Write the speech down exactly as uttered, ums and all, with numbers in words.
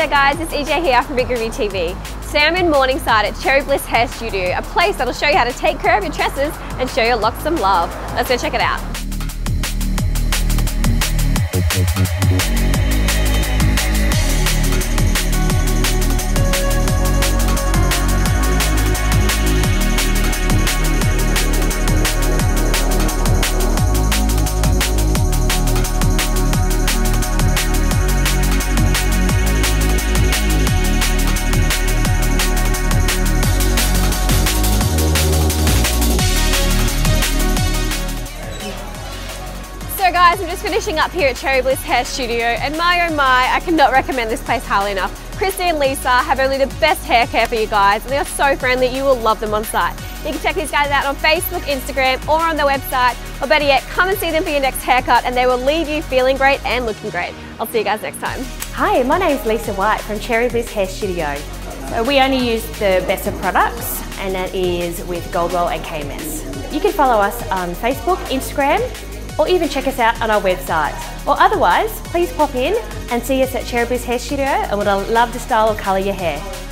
there guys, it's E J here from Big Review T V. Today I'm in Morningside at Cherry Bliss Hair Studio, a place that'll show you how to take care of your tresses and show your locks some love. Let's go check it out. So guys, I'm just finishing up here at Cherry Bliss Hair Studio, and my oh my, I cannot recommend this place highly enough. Kristi and Lisa have only the best hair care for you guys, and they are so friendly, you will love them on site. You can check these guys out on Facebook, Instagram, or on their website, or better yet, come and see them for your next haircut and they will leave you feeling great and looking great. I'll see you guys next time. Hi, my name's Lisa White from Cherry Bliss Hair Studio. So we only use the best of products, and that is with Goldwell and K M S. You can follow us on Facebook, Instagram, or even check us out on our website. Or otherwise, please pop in and see us at Cherry Bliss Hair Studio, and we'd love to style or colour your hair.